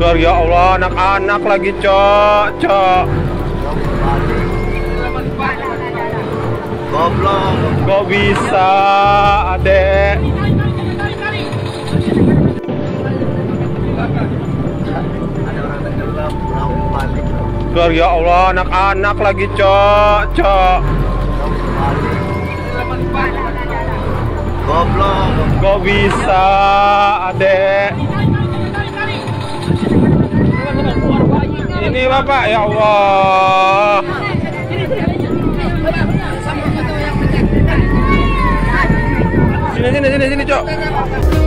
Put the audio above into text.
segar ya Allah, anak-anak lagi cok. Goblok, kok bisa, adek? Segar ya Allah, anak-anak lagi cok. Goblok, kok bisa, adek? Ini Bapak, ya Allah. Sini, Cok.